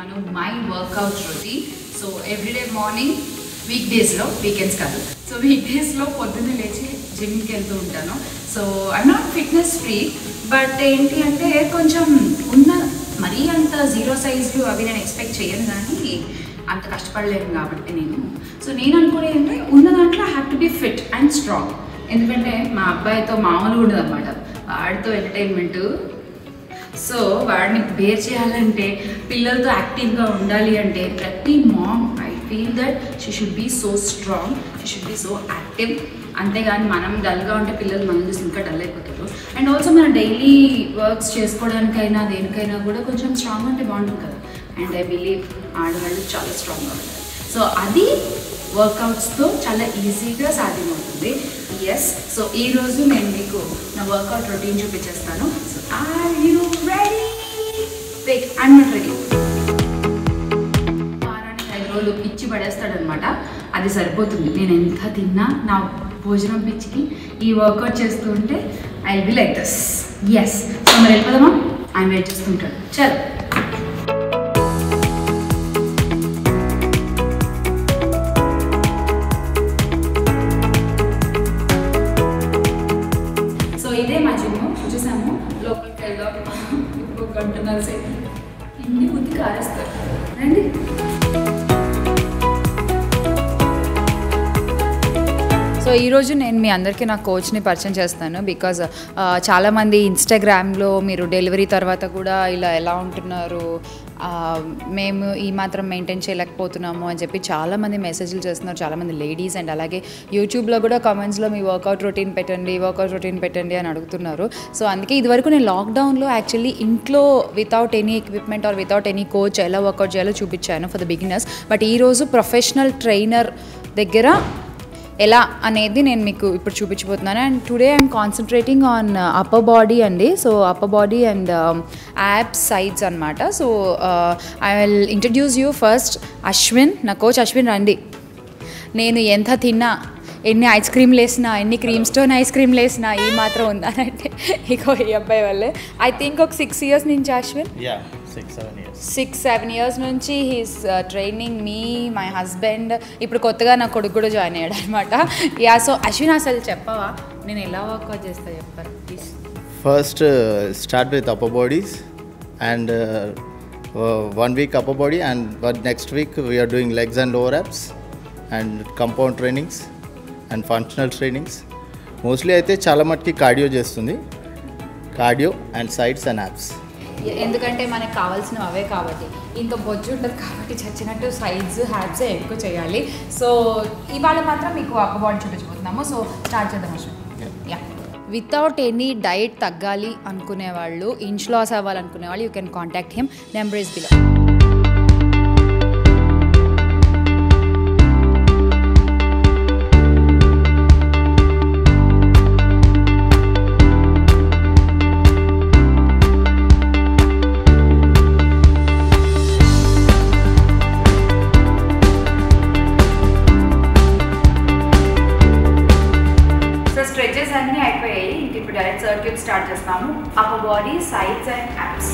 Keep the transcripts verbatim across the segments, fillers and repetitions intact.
nanu my workout routine. So everyday morning weekdays lo, weekends kadu. So weekdays lo poddune lechi gym ki eltu untanu. So I'm not fitness free, but enti ante koncham unna mari anta zero size lo avi nenu expect cheyanu gaani anta kashtapadaledhu kabatti nenu. So nenu anukunendi ante unna dantlo I have to be fit and strong. ఎందుకంటే మా అబ్బాయితో మామూలు ఉండదు అన్నమాట, వాడితో entertainment. So వాడిని bear చేయాలంటే, పిల్లలతో యాక్టివ్గా ఉండాలి అంటే, ప్రతి mom I feel that she should be so strong, she should be so active. అంతేగాని మనం డల్గా ఉంటే పిల్లలు మనం చూసి ఇంకా డల్ అయిపోతారు. అండ్ ఆల్సో మన డైలీ వర్క్స్ చేసుకోవడానికైనా దేనికైనా కూడా కొంచెం స్ట్రాంగ్ అంటే బాగుంటుంది కదా. అండ్ ఐ బిలీవ్ ఆడవాళ్ళు చాలా స్ట్రాంగ్గా ఉంటారు. సో అది వర్కౌట్స్తో చాలా ఈజీగా సాధ్యమవుతుంది. ఎస్, సో ఈరోజు నేను మీకు నా వర్కౌట్ రొటీన్ చూపించేస్తాను. So are you ready? Wait, I'm not ready. వారానికి ఐదు రోజులు పిచ్చి పడేస్తాడనమాట, అది సరిపోతుంది. నేను ఎంత తిన్నా నా భోజనం పిచ్చికి ఈ వర్కౌట్ చేస్తూ ఉంటే I will like this. Yes, so మరి వెళ్ళిపోదామా? ఆయన వెయిట్ చేస్తుంటాడు. చల్ ఇన్ని బుద్ధి కారేస్తారు రండి. సో ఈరోజు నేను మీ అందరికీ నా కోచ్ని పరిచయం చేస్తాను. బికాజ్ చాలామంది ఇన్స్టాగ్రామ్లో మీరు డెలివరీ తర్వాత కూడా ఇలా ఎలా ఉంటున్నారు, మేము ఈ మాత్రం మెయింటైన్ చేయలేకపోతున్నాము అని చెప్పి చాలామంది మెసేజ్లు చేస్తున్నారు, చాలామంది లేడీస్. అండ్ అలాగే యూట్యూబ్లో కూడా కామెంట్స్లో మీ వర్కౌట్ రొటీన్ పెట్టండి, వర్కౌట్ రొటీన్ పెట్టండి అని అడుగుతున్నారు. సో అందుకే ఇదివరకు నేను లాక్డౌన్లో యాక్చువల్లీ ఇంట్లో without any equipment or without any coach ఎలా వర్కౌట్ చేయాలో చూపించాను ఫర్ ద బిగినర్స్. బట్ ఈరోజు ప్రొఫెషనల్ ట్రైనర్ దగ్గర ఎలా అనేది నేను మీకు ఇప్పుడు చూపించబోతున్నాను. And today I'm concentrating on upper body అండి. So upper body and abs sides అనమాట. So I will introduce you first Ashwin, నా కోచ్ అశ్విన్ రండి. నేను ఎంత తిన్నా, ఎన్ని ఐస్ క్రీమ్లు వేసినా, ఎన్ని క్రీమ్ స్టోన్ ఐస్ క్రీమ్లు వేసినా ఈ మాత్రం ఉందానంటే ఇగో ఈ అబ్బాయి వల్లే. ఐ థింక్ ఒక సిక్స్ ఇయర్స్ నుంచి అశ్విన్, సిక్స్ సెవెన్ ఇయర్స్ నుంచి he's training me, my husband. ఇప్పుడు కొత్తగా నా కొడుకు కూడా జాయిన్ అయ్యాడు అనమాట. యా, సో అశ్విన్ అసలు చెప్పవా నేను ఎలా వర్కౌట్ చేస్తా చెప్పారు please? First start with upper bodies and one week upper body and but next week we're doing legs and lower abs and compound trainings and functional trainings. Mostly అయితే చాలా మట్టుకి cardio చేస్తుంది, cardio and sides and abs. ఎందుకంటే మనకు కావాల్సినవి అవే కాబట్టి, ఇంత బొజ్జు ఉంటుంది కాబట్టి చచ్చినట్టు సైడ్స్ హ్యాబ్సే ఎక్కువ చేయాలి. సో ఇవాళ మాత్రం మీకు అప్పర్ బాడీ చూపించబోతున్నాము. సో స్టార్ట్ చేద్దాం అసలు. యా, వితౌట్ ఎనీ డైట్ తగ్గాలి అనుకునేవాళ్ళు, ఇంచ్ లాస్ అవ్వాలనుకునేవాళ్ళు, you can contact him. Number is below. Upper body, sides and abs.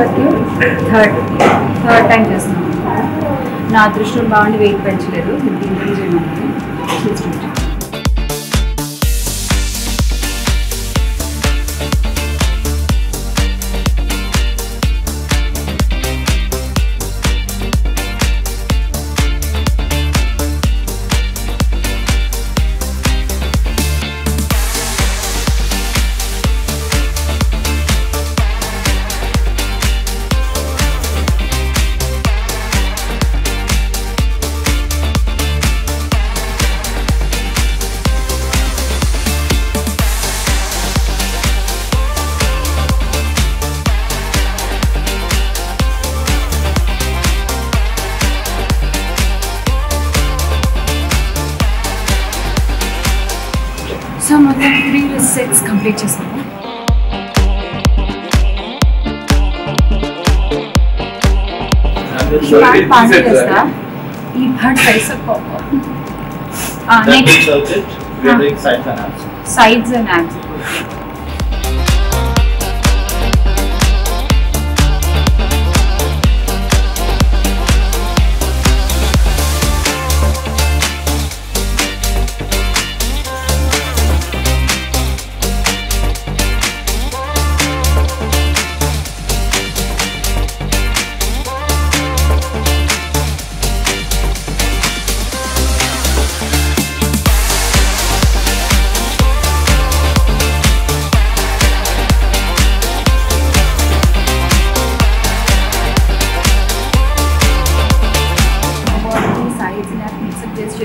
సార్కి థర్డ్ థర్డ్ టైం చేస్తున్నాను. నా అదృష్టం బాగుండి వెయిట్ పెంచలేదు, ఇంక్రీజ్ అయ్యింది. సో మొత్తం త్రీ సెట్స్ కంప్లీట్ చేసాము. పార్టీ చేస్తా ఈ third size sides and abs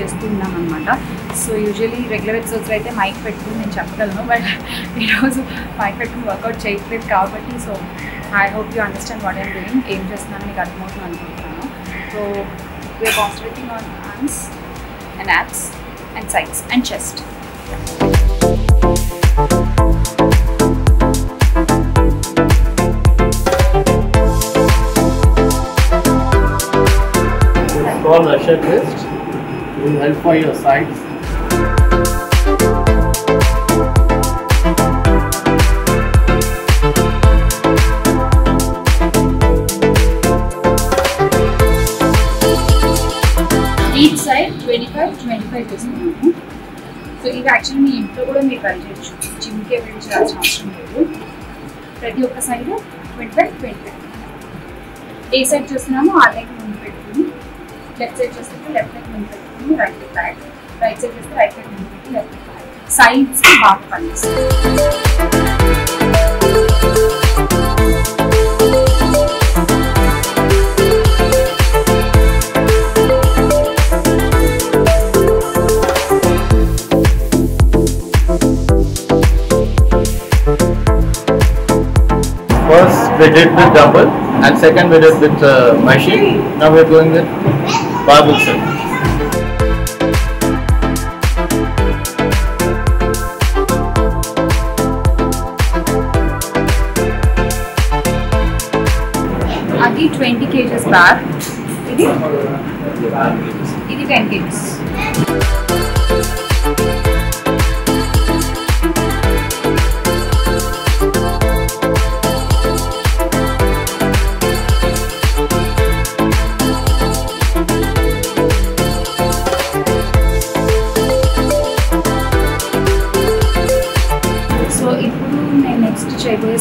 చేస్తున్నాం అనమాట. సో యూజువలీ రెగ్యులర్ ఎపిసోడ్స్లో అయితే మైక్ పెట్టుకుని నేను చెప్పగలను, బట్ ఈరోజు మైక్ పెట్టుకుని వర్కౌట్ చేయట్లేదు కాబట్టి so I hope you understand what I'm doing, ఏం చేస్తున్నాను మీకు అర్థమవుతుంది అనుకుంటున్నాను. So we're concentrating on arms and abs and sides and chest. Will help for your sides. Each side twenty-five twenty-five percent. So if actually me intro kuda me kaljechu gym ke velli cheyalసిన అవసరం లేదు. ప్రతి ఒక్క side twenty-five twenty-five. ఏ side చూస్తున్నామో ఆ leg ముందు పెట్టుకొని, left side చూస్తే left leg ముందు పెట్టుకొని, right leg back, right side is the right leg movement, left leg back, sides and back punches. First we did with double and second we did with uh, machine. Now we are doing with barbell set. twenty kgs back, idi idi ten kgs.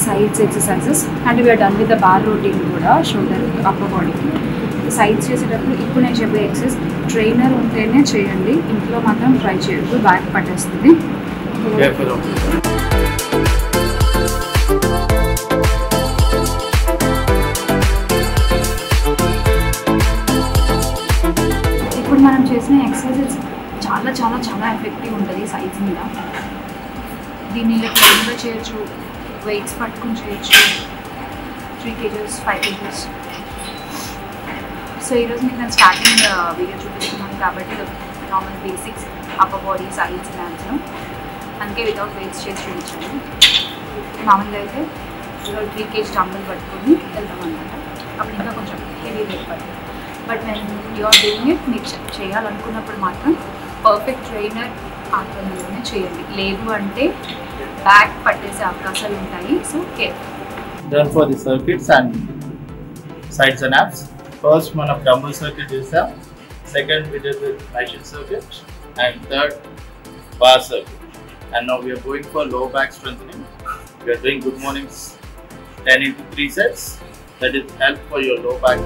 Sides exercises and we're done with the bar routine కూడా shoulder upper బాడీకి. Sides చేసేటప్పుడు ఇప్పుడు నేను చెప్పే exercise trainer ఉంటేనే చేయండి, ఇంట్లో మాత్రం ట్రై చేయొద్దు, బ్యాక్ పట్టేస్తుంది. ఇప్పుడు మనం చేసిన ఎక్సర్సైజెస్ చాలా చాలా చాలా ఎఫెక్టివ్ ఉంటుంది సైడ్స్ మీద. దీన్ని ట్రైన్గా చేయొచ్చు, వెయిట్స్ పట్టుకుని చేయొచ్చు, three kgs five kgs. So ఈరోజు మీకు నేను స్టార్టింగ్ వీడియో చూపిస్తున్నాను కాబట్టి normal basics upper body sides డాన్స్లో అందుకే వితౌట్ వెయిట్స్ చేసి చూపించాను. మామూలుగా అయితే ఈరోజు త్రీ కేజీ డంబుల్ పట్టుకుని వెళ్తాం అనమాట, అప్పుడు ఇంకా కొంచెం హెవీ వెయిట్ పడుతుంది. బట్ నేను యూఆర్ డూయింగ్ ఇట్, మీకు చేయాలనుకున్నప్పుడు మాత్రం పర్ఫెక్ట్ ట్రైనర్ ఆధ్వర్యంలోనే చేయండి, లేదు అంటే బ్యాక్ పట్టేసే అవకాశాలు ఉంటాయి. So care. Done for the circuits and sides and apps. First one of dumbbell circuit is the second we did with machine circuit and third bar circuit. And now we are going for low back strengthening. We are doing good mornings ten into three sets. That is help for your low back.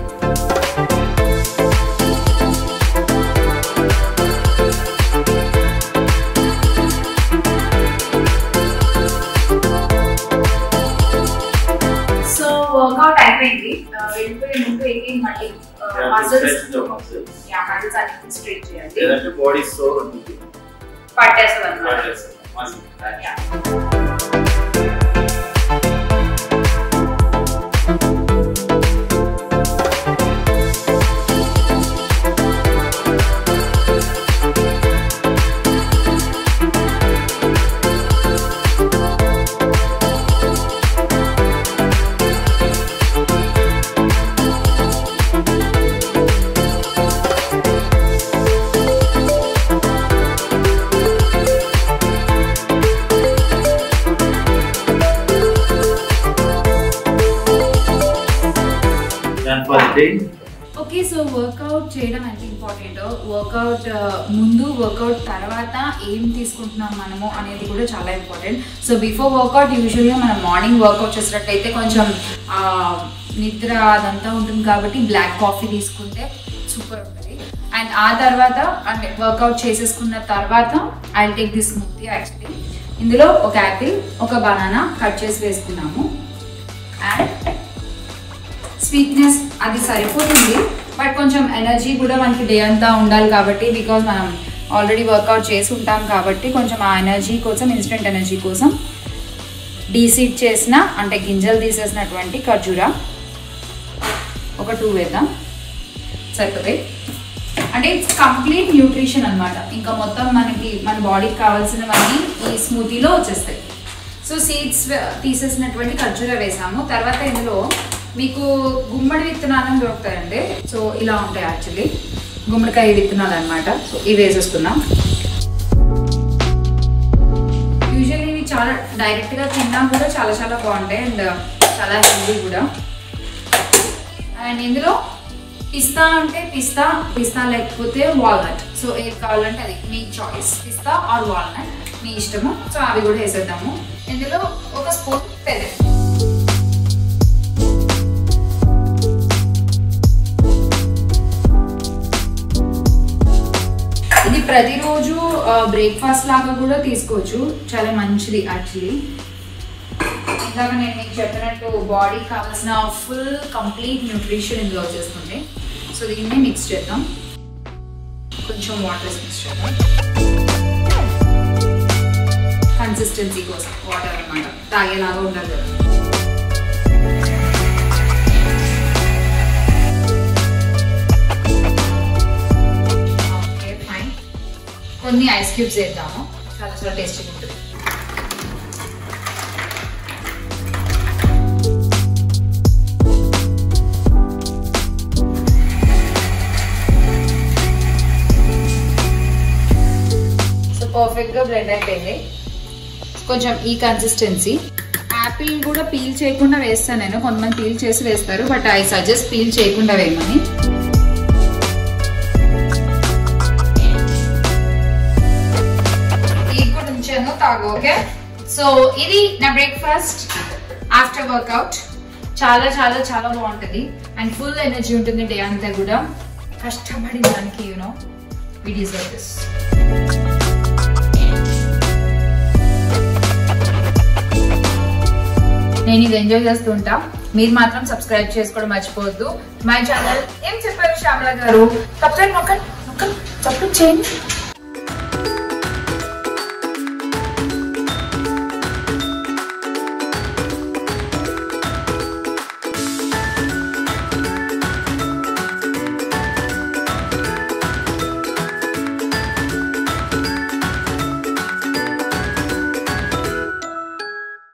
Body sore on the okay, so workout cheyadam ante important. Workout mundu, workout tarvata em teeskuntunam manamu anedi kuda chaala important. So before workout usually mana morning workout chesatayite koncham nidra adantha untundi kabatti black coffee teeskunte super untadi. And aa tarvata ante workout cheseskunna tarvata I'll take this smoothie. Actually indulo oka apple, oka banana cut chesi veskunamu and sweetness అది సరిపోతుంది, but కొంచెం energy కూడా మనకి day అంతా ఉండాలి కాబట్టి, because మనం already work out చేసి ఉంటాం కాబట్టి కొంచెం ఆ ఎనర్జీ కోసం, ఇన్స్టెంట్ ఎనర్జీ కోసం డీసీడ్ చేసిన అంటే గింజలు తీసేసినటువంటి ఖర్జూరా ఒక టూ వేద్దాం సరిపోతాయి. అంటే ఇట్స్ కంప్లీట్ న్యూట్రిషన్ అనమాట. ఇంకా మొత్తం మనకి మన బాడీకి కావాల్సినవన్నీ ఈ స్మూతీలో వచ్చేస్తాయి. సో సీడ్స్ తీసేసినటువంటి ఖర్జూరా వేసాము. తర్వాత ఇందులో మీకు గుమ్మడి విత్తనాలు దొరుకుతాయండి, సో ఇలా ఉంటాయి యాక్చువల్లీ గుమ్మడికాయ విత్తనాలు అనమాట. సో ఇవి వేసేస్తున్నాం. యూజువల్లీ ఇవి చాలా డైరెక్ట్గా తిన్నా కూడా చాలా చాలా బాగుంటాయి అండ్ చాలా హెల్దీ కూడా. అండ్ ఇందులో పిస్తా అంటే పిస్తా పిస్తా లేకపోతే వాల్నట్, సో ఏది కావాలంటే అది మీ చాయిస్, పిస్తా ఆర్ వాల్నట్ మీ ఇష్టము. సో అవి కూడా వేసేద్దాము. ఇందులో ఒక స్పూన్ పెద్ద ప్రతిరోజు బ్రేక్ఫాస్ట్ లాగా కూడా తీసుకోవచ్చు, చాలా మంచిది యాక్చువల్లీ. ఇందాక నేను మీకు చెప్పినట్టు బాడీకి కావాల్సిన ఫుల్ కంప్లీట్ న్యూట్రిషన్ ఇందులో వచ్చేస్తుంది. సో దీన్ని మిక్స్ చేద్దాం, కొంచెం వాటర్ మిక్స్ చేద్దాం కన్సిస్టెన్సీ కోసం. వాటర్ అనమాట తాగేలాగా ఉండాలి కదా. కొన్ని ఐస్ క్యూబ్స్ వేద్దాము, చాలా చాలా టేస్టీగా ఉంటుంది. సో పర్ఫెక్ట్గా బ్లెండ్ అయిపోయింది. కొంచెం ఈ కన్సిస్టెన్సీ యాపిల్ కూడా పీల్ చేయకుండా వేస్తాను నేను, కొంతమంది పీల్ చేసి వేస్తారు, బట్ ఐ సజెస్ట్ పీల్ చేయకుండా వేయమని. ఓకే, సో ఇది నా బ్రేక్ఫాస్ట్ ఆఫ్టర్ వర్కౌట్. చాలా చాలా చాలా బాగుంటుంది అండ్ ఫుల్ ఎనర్జీ ఉంటుంది డే అంతా కూడా. కష్టపడి దానికి యూనో వి డిజర్వ్ దిస్. నేను ఇది ఎంజాయ్ చేస్తుంటా, మీరు మాత్రం సబ్స్క్రైబ్ చేసుకోవడం మర్చిపోవద్దు. మై ఛానల్ ఏం చెప్పారు శ్యామల గారు, సబ్స్క్రైబ్ నొక్క నొక్క సబ్స్క్రైబ్ చేయండి.